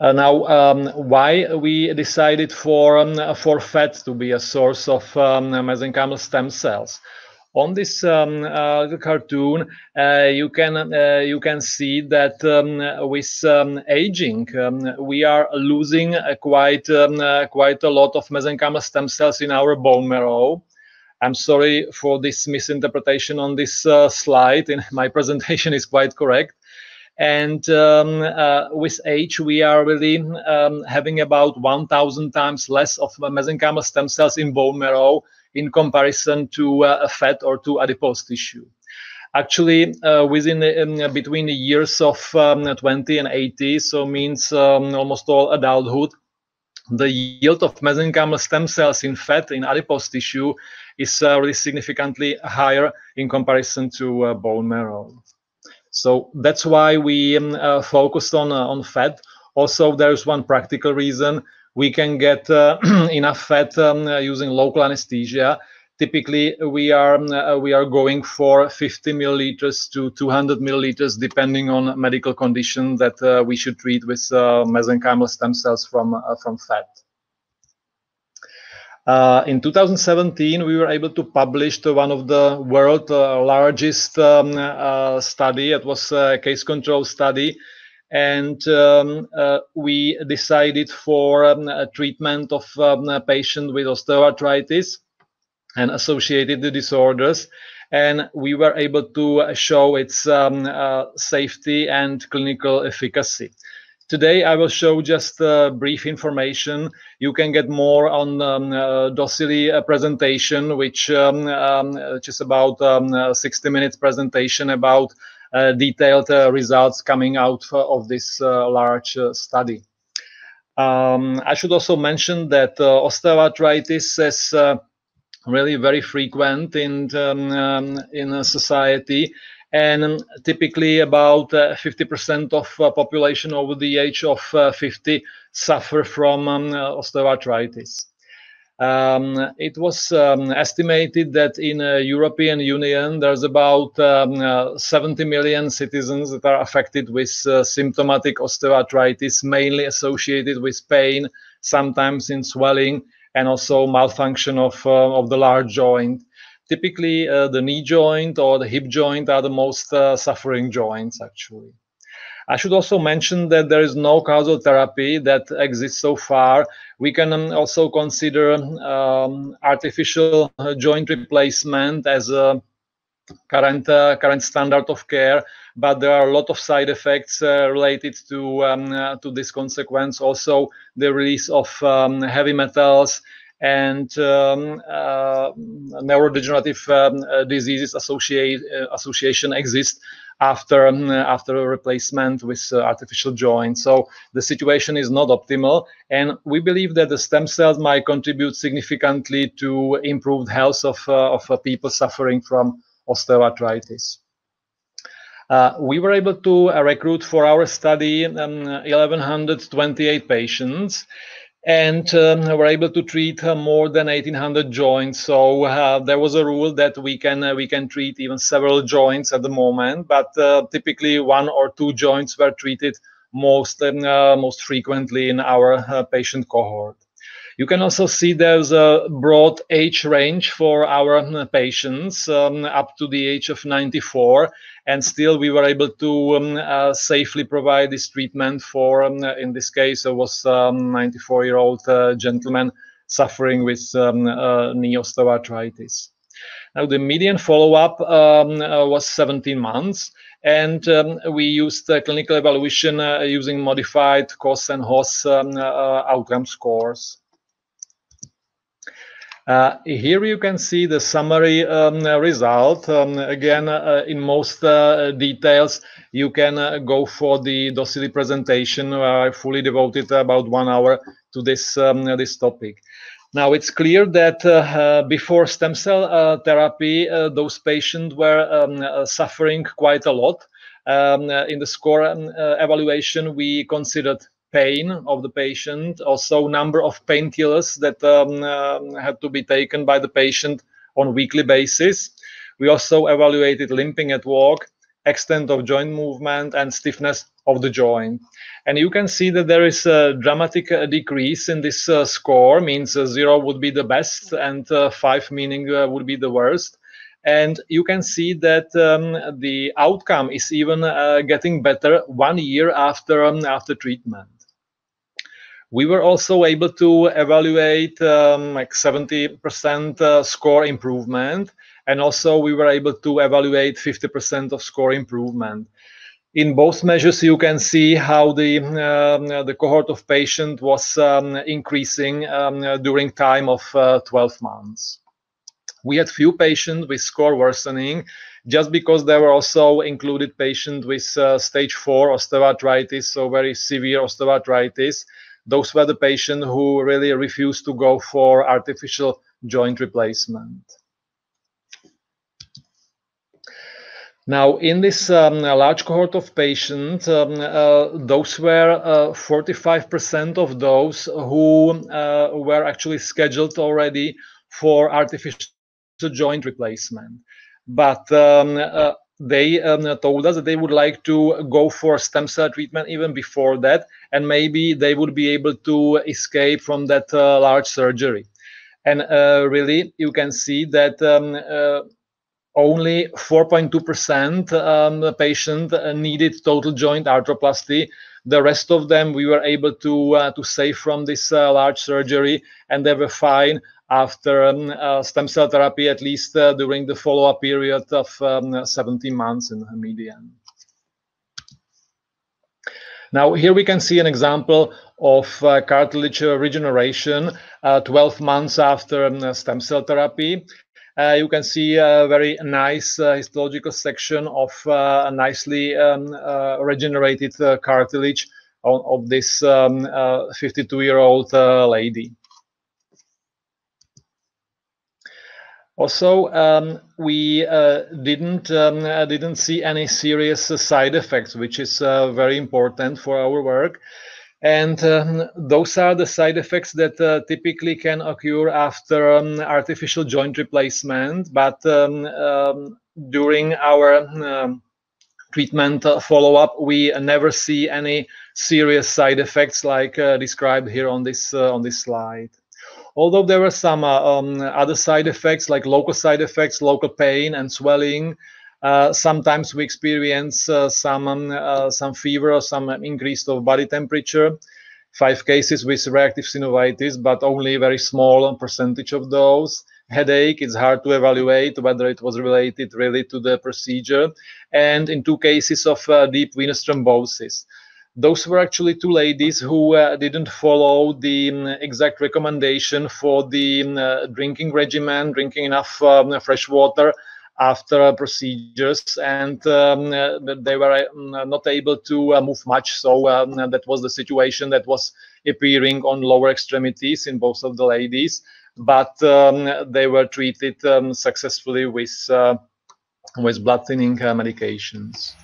Now, why we decided for fat to be a source of mesenchymal stem cells? On this cartoon, you can see that with aging, we are losing quite a lot of mesenchymal stem cells in our bone marrow. I'm sorry for this misinterpretation on this slide. In my presentation is quite correct. And with age, we are really having about 1,000 times less of mesenchymal stem cells in bone marrow in comparison to fat or to adipose tissue. Actually, between the years of 20 and 80, so means almost all adulthood, the yield of mesenchymal stem cells in fat, in adipose tissue, is really significantly higher in comparison to bone marrow. So that's why we focused on fat. Also, there is one practical reason. We can get enough fat using local anesthesia. Typically, we are going for 50 milliliters to 200 milliliters, depending on medical condition that we should treat with mesenchymal stem cells from fat. In 2017, we were able to publish one of the world's largest study. It was a case control study. And we decided for a treatment of a patient with osteoarthritis and associated disorders. And we were able to show its safety and clinical efficacy. Today, I will show just brief information. You can get more on Docili presentation, which is about 60 minutes presentation about detailed results coming out of this large study. I should also mention that osteoarthritis is really very frequent in society. And typically about 50% of population over the age of 50 suffer from osteoarthritis. It was estimated that in the European Union, there's about 70 million citizens that are affected with symptomatic osteoarthritis, mainly associated with pain, sometimes in swelling, and also malfunction of the large joint. Typically, the knee joint or the hip joint are the most suffering joints, actually. I should also mention that there is no causal therapy that exists so far. We can also consider artificial joint replacement as a current standard of care, but there are a lot of side effects related to this consequence. Also, the release of heavy metals and neurodegenerative diseases association exists after a replacement with artificial joints. So the situation is not optimal, and we believe that the stem cells might contribute significantly to improved health of people suffering from osteoarthritis. We were able to recruit for our study 1,128 patients, and we're able to treat more than 1,800 joints. So there was a rule that we can treat even several joints at the moment, but typically one or two joints were treated most frequently in our patient cohort. You can also see there's a broad age range for our patients up to the age of 94, and still we were able to safely provide this treatment for, in this case, it was a 94-year-old gentleman suffering with knee osteoarthritis. Now, the median follow-up was 17 months, and we used clinical evaluation using modified COS and HOS outcome scores. Here you can see the summary result. Again, in most details, you can go for the Docili presentation. I fully devoted about 1 hour to this, this topic. Now, it's clear that before stem cell therapy, those patients were suffering quite a lot. In the score evaluation, we considered pain of the patient, also number of painkillers that had to be taken by the patient on a weekly basis. We also evaluated limping at walk, extent of joint movement, and stiffness of the joint. And you can see that there is a dramatic decrease in this score, means 0 would be the best and 5 meaning would be the worst. And you can see that the outcome is even getting better 1 year after treatment. We were also able to evaluate like 70% score improvement, and also we were able to evaluate 50% of score improvement. In both measures, you can see how the cohort of patient was increasing during time of 12 months. We had few patients with score worsening, just because there were also included patients with stage 4 osteoarthritis, so very severe osteoarthritis. Those were the patients who really refused to go for artificial joint replacement. Now, in this large cohort of patients, those were 45% of those who were actually scheduled already for artificial joint replacement. But they told us that they would like to go for stem cell treatment even before that, and maybe they would be able to escape from that large surgery. And really, you can see that only 4.2% patient needed total joint arthroplasty. The rest of them, we were able to save from this large surgery, and they were fine after stem cell therapy, at least during the follow-up period of 17 months in median. Now, here we can see an example of cartilage regeneration 12 months after stem cell therapy. You can see a very nice histological section of nicely regenerated cartilage of this 52-year-old lady. Also, we didn't see any serious side effects, which is very important for our work. And those are the side effects that typically can occur after artificial joint replacement. But during our treatment follow-up, we never see any serious side effects like described here on this slide. Although there were some other side effects like local side effects, local pain and swelling. Sometimes we experience some fever or some increase of body temperature. 5 cases with reactive synovitis, but only a very small percentage of those. Headache, it's hard to evaluate whether it was related really to the procedure. And in 2 cases of deep venous thrombosis. Those were actually 2 ladies who didn't follow the exact recommendation for the drinking regimen, drinking enough fresh water after procedures, and they were not able to move much, so that was the situation that was appearing on lower extremities in both of the ladies, but they were treated successfully with blood thinning medications.